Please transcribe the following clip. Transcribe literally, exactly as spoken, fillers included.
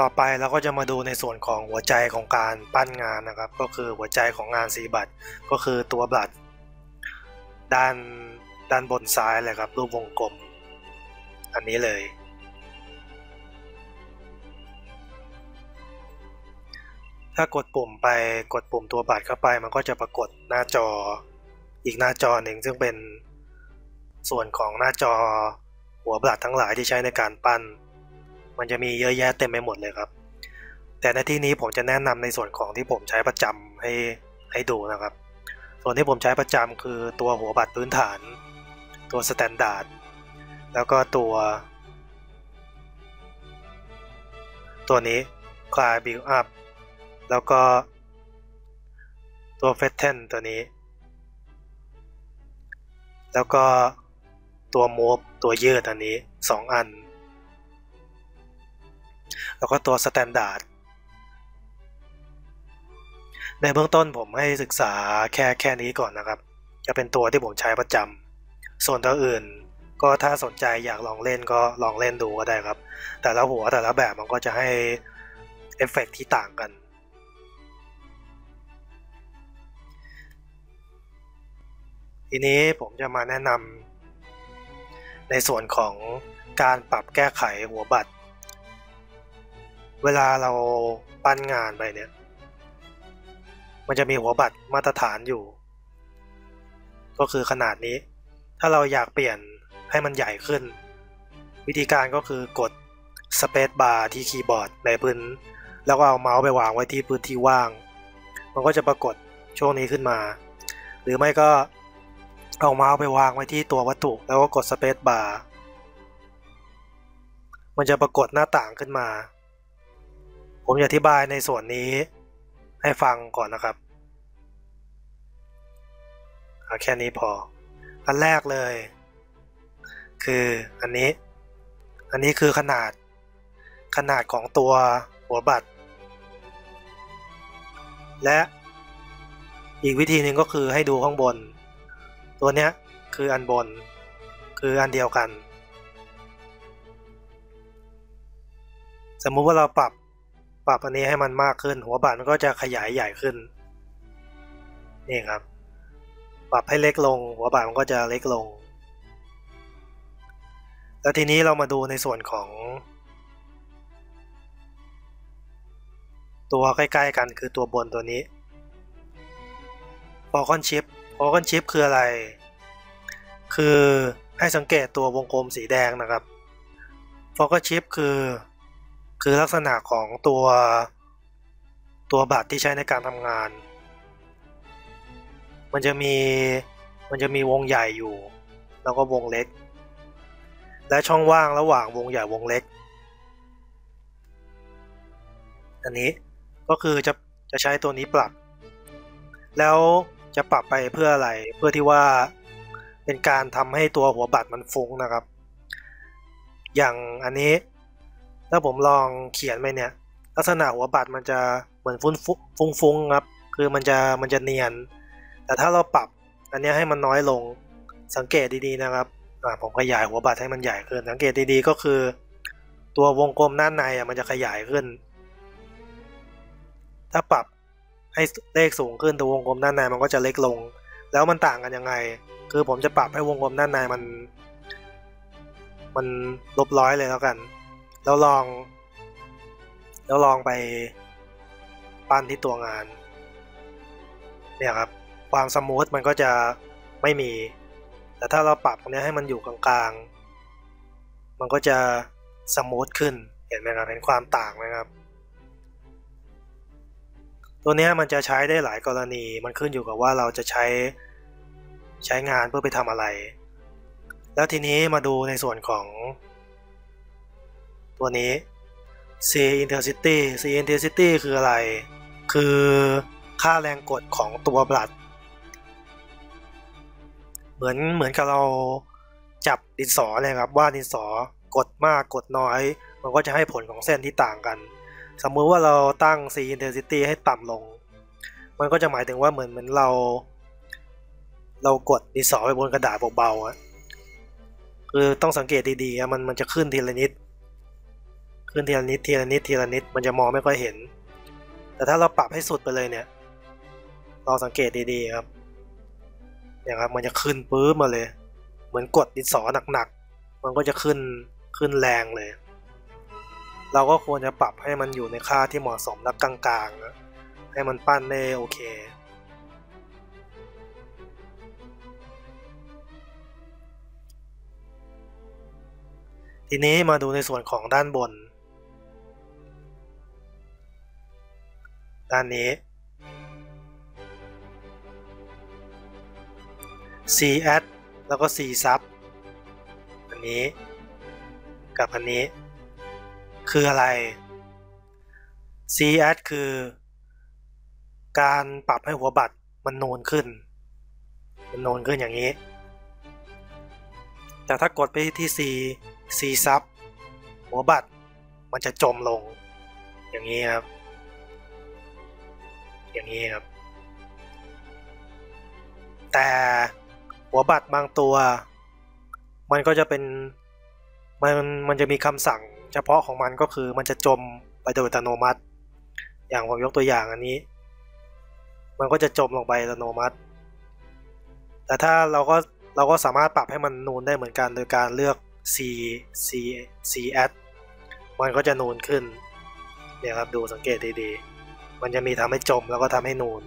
ต่อไปเราก็จะมาดูในส่วนของหัวใจของการปั้นงานนะครับก็คือหัวใจของงานสีบัตรก็คือตัวบัตรด้านด้านบนซ้ายเลยครับรูปวงกลมอันนี้เลยถ้ากดปุ่มไปกดปุ่มตัวบัตรเข้าไปมันก็จะปรากฏหน้าจออีกหน้าจอหนึ่งซึ่งเป็นส่วนของหน้าจอหัวบัตรทั้งหลายที่ใช้ในการปั้นมันจะมีเยอะแยะเต็มไปหมดเลยครับแต่ในที่นี้ผมจะแนะนำในส่วนของที่ผมใช้ประจำให้ให้ดูนะครับส่วนที่ผมใช้ประจำคือตัวหัวบัตรพื้นฐานตัวสแตนดาร์ดแล้วก็ตัวตัวนี้คลายบิลอัพแล้วก็ตัวเฟสเทนตัวนี้แล้วก็ตัวมูฟตัวยืดอันนี้สองอันแล้วก็ตัวสแตนดาร์ดในเบื้องต้นผมให้ศึกษาแค่แค่นี้ก่อนนะครับจะเป็นตัวที่ผมใช้ประจำส่วนตัวอื่นก็ถ้าสนใจอยากลองเล่นก็ลองเล่นดูก็ได้ครับแต่ละหัวแต่ละแบบมันก็จะให้เอฟเฟกต์ที่ต่างกันทีนี้ผมจะมาแนะนำในส่วนของการปรับแก้ไขหัวบัตรเวลาเราปั้นงานไปเนี่ยมันจะมีหัวบัตรมาตรฐานอยู่ก็คือขนาดนี้ถ้าเราอยากเปลี่ยนให้มันใหญ่ขึ้นวิธีการก็คือกดสเปซบาร์ที่คีย์บอร์ดในพื้นแล้วก็เอาเมาส์ไปวางไว้ที่พื้นที่ว่างมันก็จะปรากฏช่วงนี้ขึ้นมาหรือไม่ก็เอาเมาส์ไปวางไว้ที่ตัววัตถุแล้วก็กดสเปซบาร์มันจะปรากฏหน้าต่างขึ้นมาผมจะอธิบายในส่วนนี้ให้ฟังก่อนนะครับเอาแค่นี้พออันแรกเลยคืออันนี้อันนี้คือขนาดขนาดของตัวหัวบัตรและอีกวิธีหนึ่งก็คือให้ดูข้างบนตัวเนี้ยคืออันบนคืออันเดียวกันสมมุติว่าเราปรับปรับอันนี้ให้มันมากขึ้นหัวบัตรมันก็จะขยายใหญ่ขึ้นนี่ครับปรับให้เล็กลงหัวบัตรมันก็จะเล็กลงแล้วทีนี้เรามาดูในส่วนของตัวใกล้ๆกันคือตัวบนตัวนี้ Falcon Chip Falcon Chip คืออะไรคือให้สังเกตตัววงกลมสีแดงนะครับ Falcon Chip คือคือลักษณะของตัวตัวบัตรที่ใช้ในการทำงานมันจะมีมันจะมีวงใหญ่อยู่แล้วก็วงเล็กและช่องว่างระหว่างวงใหญ่วงเล็กอันนี้ก็คือจะจะใช้ตัวนี้ปรับแล้วจะปรับไปเพื่ออะไรเพื่อที่ว่าเป็นการทำให้ตัวหัวบัตรมันฟุ้งนะครับอย่างอันนี้ถ้าผมลองเขียนไปเนี่ยลักษณะหัวบัตรมันจะเหมือนฟุ้งๆครับคือมันจะมันจะเนียนแต่ถ้าเราปรับอันนี้ให้มันน้อยลงสังเกตดีๆนะครับผมขยายหัวบัตรให้มันใหญ่ขึ้นสังเกตดีๆก็คือตัววงกลมด้านในอ่ะมันจะขยายขึ้นถ้าปรับให้เลขสูงขึ้นตัววงกลมด้านในมันก็จะเล็กลงแล้วมันต่างกันยังไงคือผมจะปรับให้วงกลมด้านในมันมันลบร้อยเลยแล้วกันแล้วลองแล้วลองไปปั้นที่ตัวงานเนี่ยครับความสมูทมันก็จะไม่มีแต่ถ้าเราปรับตรงนี้ให้มันอยู่กลางๆมันก็จะสมูทขึ้นเห็นไหมครับเห็นความต่างไหมครับตัวนี้มันจะใช้ได้หลายกรณีมันขึ้นอยู่กับว่าเราจะใช้ใช้งานเพื่อไปทำอะไรแล้วทีนี้มาดูในส่วนของตัวนี้ C intensity C intensity คืออะไรคือค่าแรงกดของตัวบัตรเหมือนเหมือนกับเราจับดินสอเลยครับว่าดินสอกดมากกดน้อยมันก็จะให้ผลของเส้นที่ต่างกันสมมุติว่าเราตั้ง C intensity ให้ต่ำลงมันก็จะหมายถึงว่าเหมือนเหมือนเราเรากดดินสอไปบนกระดาษเบาๆคือต้องสังเกตดีๆมันมันจะขึ้นทีละนิด ขึ้นทีละนิดทีละนิดทีละนิดมันจะมองไม่ค่อยเห็นแต่ถ้าเราปรับให้สุดไปเลยเนี่ยลองสังเกตดีๆครับเนี่ยครับมันจะขึ้นปื๊บมาเลยเหมือนกดดินสอหนักๆมันก็จะขึ้นขึ้นแรงเลยเราก็ควรจะปรับให้มันอยู่ในค่าที่เหมาะสมและกลางๆนะให้มันปั้นได้โอเคทีนี้มาดูในส่วนของด้านบนด้านนี้ C add แล้วก็ C sub อันนี้กับอันนี้คืออะไร C add คือการปรับให้หัวบัตรมันนูนขึ้นมันนูนขึ้นอย่างนี้แต่ถ้ากดไปที่ C C sub หัวบัตรมันจะจมลงอย่างนี้ครับอย่างนี้ครับแต่หัวบัตรบางตัวมันก็จะเป็นมันมันจะมีคำสั่งเฉพาะของมันก็คือมันจะจมไปโดยอัตโนมัติอย่างผมยกตัวอย่างอันนี้มันก็จะจมลงไปอัตโนมัติแต่ถ้าเราก็เราก็สามารถปรับให้มันนูนได้เหมือนกันโดยการเลือก C C C add มันก็จะนูนขึ้นเนี่ยครับดูสังเกตดีๆมันจะมีทำให้จมแล้วก็ทำให้นูน